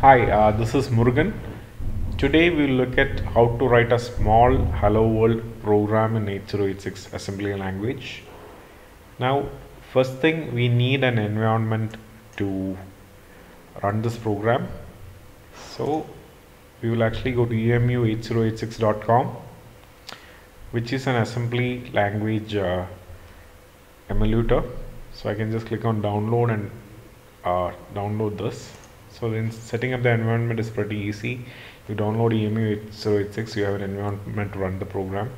Hi, this is Murugan. Today we will look at how to write a small hello world program in 8086 assembly language. Now, first thing, we need an environment to run this program. So we will actually go to emu8086.com, which is an assembly language emulator. So I can just click on download and download this. So then setting up the environment is pretty easy. You download emu8086, you have an environment to run the program.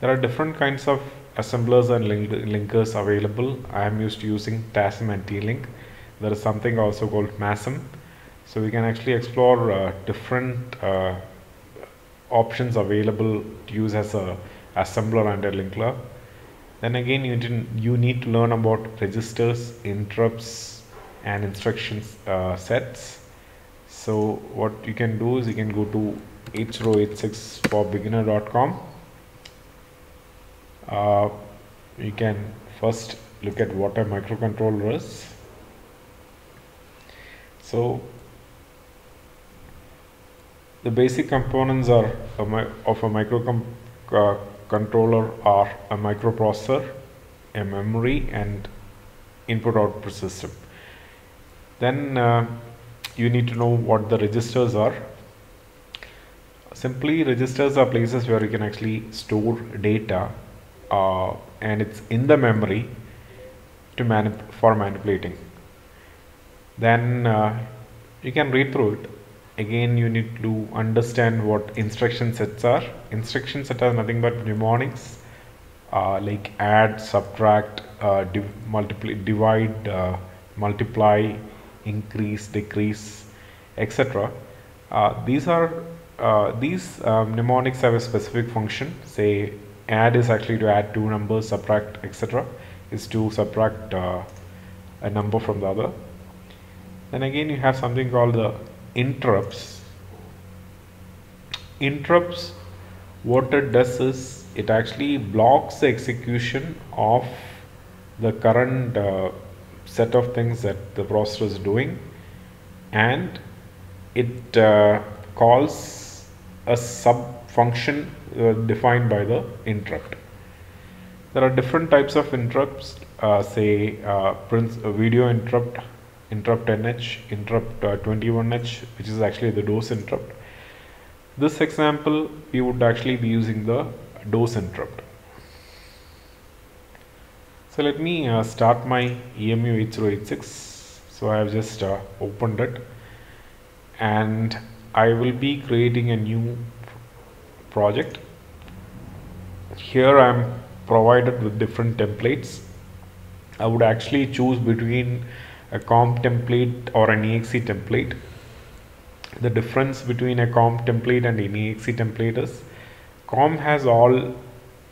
There are different kinds of assemblers and linkers available. I am used to using TASM and T-Link. There is something also called MASM. So we can actually explore different options available to use as a assembler and a linker. Then again, you need to learn about registers, interrupts, and instructions sets. So what you can do is you can go to 8086forbeginner.com. You can first look at what a microcontroller is. So the basic components are of a microcontroller are a microprocessor, a memory, and input-output system. Then you need to know what the registers are. Simply, registers are places where you can actually store data, and it's in the memory to for manipulating. Then you can read through it. Again, you need to understand what instruction sets are. Instruction sets are nothing but mnemonics like add, subtract, divide, multiply, increase, decrease, etc. These mnemonics have a specific function. Say add is actually to add two numbers, subtract, etc. is to subtract a number from the other. Then again, you have something called the interrupts. Interrupts, what it does is it actually blocks the execution of the current set of things that the processor is doing, and it calls a sub function defined by the interrupt. There are different types of interrupts, say video interrupt, interrupt NH, interrupt 21H, which is actually the DOS interrupt. This example, we would actually be using the DOS interrupt. So let me start my emu8086. So I have just opened it, and I will be creating a new project. Here I am provided with different templates. I would actually choose between a comp template or an exe template. The difference between a comp template and an exe template is comp has all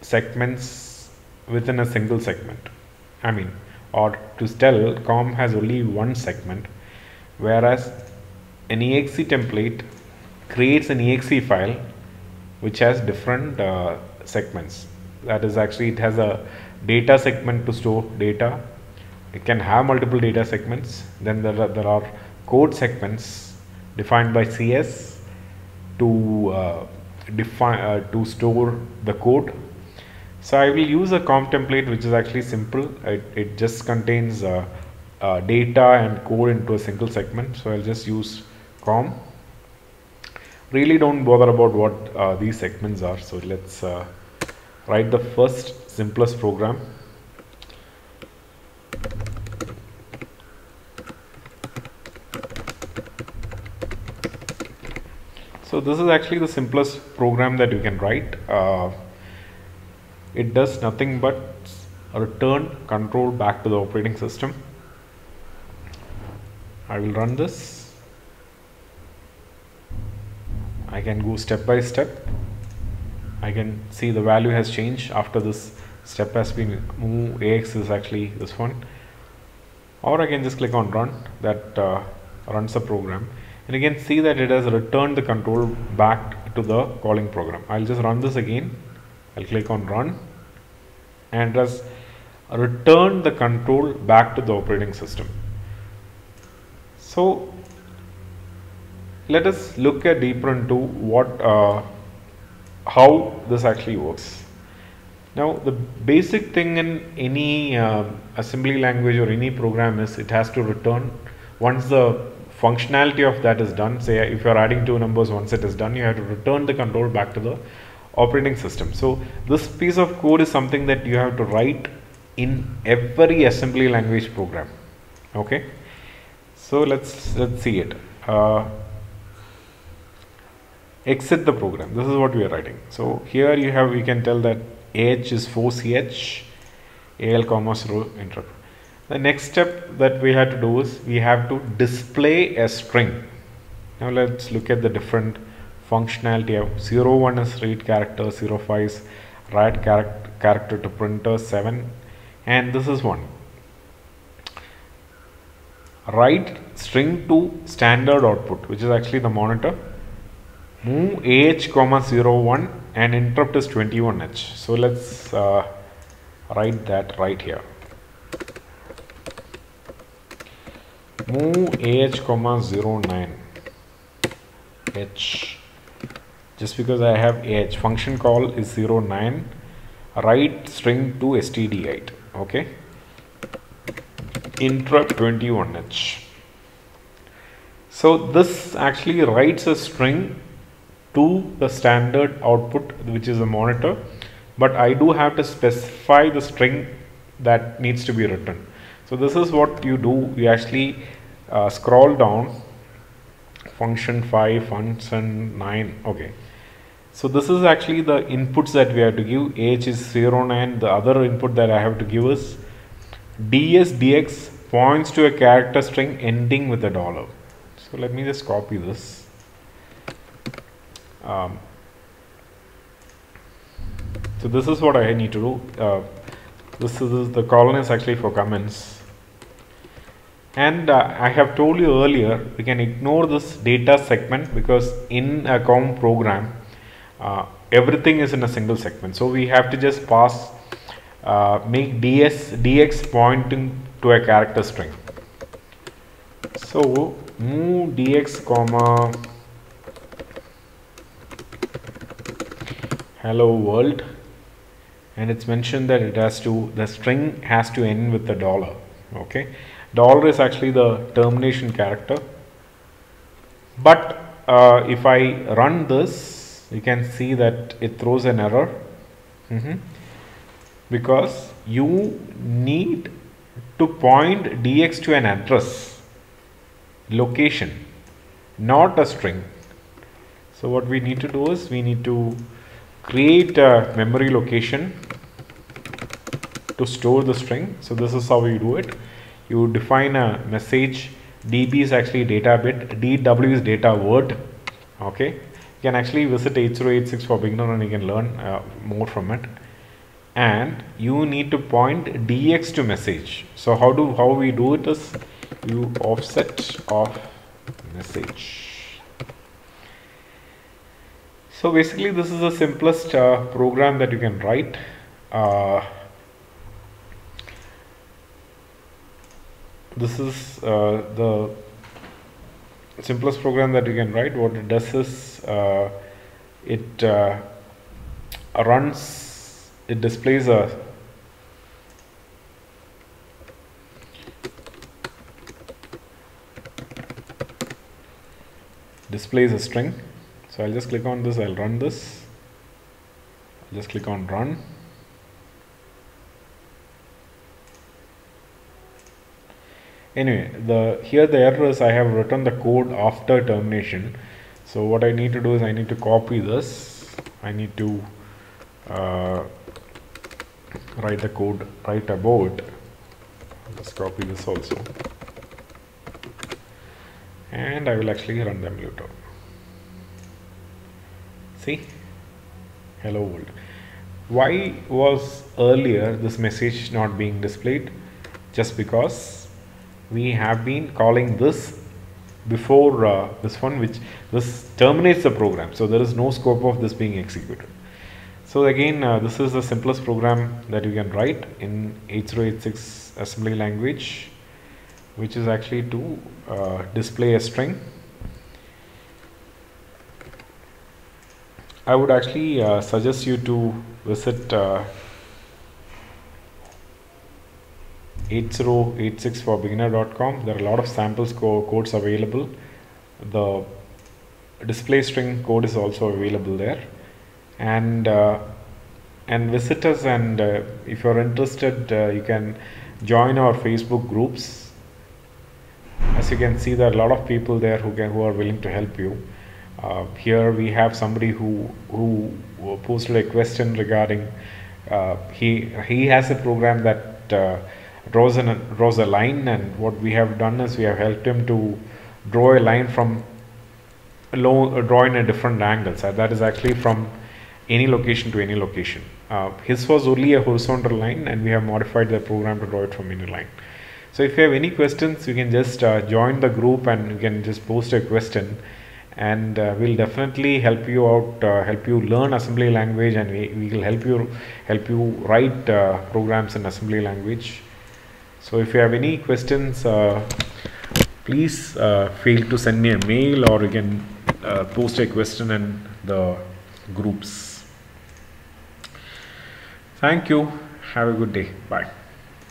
segments within a single segment. I mean, or to tell, comp has only one segment, whereas an exe template creates an exe file which has different segments. That is, actually it has a data segment to store data. It can have multiple data segments. Then there are code segments defined by CS to to store the code. So I will use a comp template, which is actually simple. It just contains data and code into a single segment. So I'll just use comp. Really don't bother about what these segments are. So let's write the first simplest program. So this is actually the simplest program that you can write. It does nothing but return control back to the operating system. I will run this. I can go step by step. I can see the value has changed after this step has been moved. AX is actually this one. Or I can just click on run. That runs the program. And you can see that it has returned the control back to the calling program. I'll just run this again. I'll click on run, and it has returned the control back to the operating system. So let us look at deeper into what how this actually works. Now the basic thing in any assembly language or any program is it has to return. Once the functionality of that is done, say if you are adding two numbers, once it is done you have to return the control back to the operating system. So this piece of code is something that you have to write in every assembly language program. Okay, so let's see it. Exit the program. This is what we are writing. So here you have, we can tell that AH is force, AL comma row interrupt. The next step that we had to do is we have to display a string. Now let's look at the different functionality of 01 is read character, 05 is write character to printer, 7, and this is 1. Write string to standard output, which is actually the monitor. Move AH, 01 and interrupt is 21H. So let's write that right here. Move AH, 09H. Just because I have AH, function call is 09. Write string to std8. Okay. Interrupt 21H. So this actually writes a string to the standard output, which is a monitor, but I do have to specify the string that needs to be written. So this is what you do. We actually scroll down, function 5, function 9. Okay, so this is actually the inputs that we have to give. H is 09. The other input that I have to give is dsdx points to a character string ending with a $. So let me just copy this. So this is what I need to do. This is the colon is actually for comments, and I have told you earlier we can ignore this data segment because in a COM program everything is in a single segment. So we have to just pass make dsdx pointing to a character string. So move dx comma hello world, and it's mentioned that it has to, the string has to end with the $. Okay, $ is actually the termination character. But if I run this, you can see that it throws an error because you need to point dx to an address location, not a string. So what we need to do is we need to create a memory location to store the string. So this is how you do it. You define a message. DB is actually data bit, DW is data word. Okay, you can actually visit 8086forbeginner and you can learn more from it. And you need to point dx to message. So how we do it is you offset of message. So basically this is the simplest program that you can write. This is the simplest program that you can write. What it does is it displays a string. So I'll just click on this, I'll run this. I'll just click on run. Anyway, here the error is I have written the code after termination. So what I need to do is I need to copy this. I need to write the code right above it. Let's copy this also. And I will actually run them later. See, hello world. Why was earlier this message not being displayed? Just because we have been calling this before this one, which this terminates the program. So there is no scope of this being executed. So again, this is the simplest program that you can write in 8086 assembly language, which is actually to display a string. I would actually suggest you to visit 8086forbeginner.com. There are a lot of samples codes available. The display string code is also available there, and visit us, and if you are interested, you can join our Facebook groups. As you can see, there are a lot of people there who are willing to help you. Here we have somebody who posted a question regarding he has a program that draws a line, and what we have done is we have helped him to draw a line from draw in a different angle, so that is actually from any location to any location. His was only a horizontal line, and we have modified the program to draw it from any line. So if you have any questions, you can just join the group and you can just post a question, and we'll definitely help you out, help you learn assembly language, and we will help you write programs in assembly language. So if you have any questions, please feel to send me a mail, or you can post a question in the groups. Thank you. Have a good day. Bye.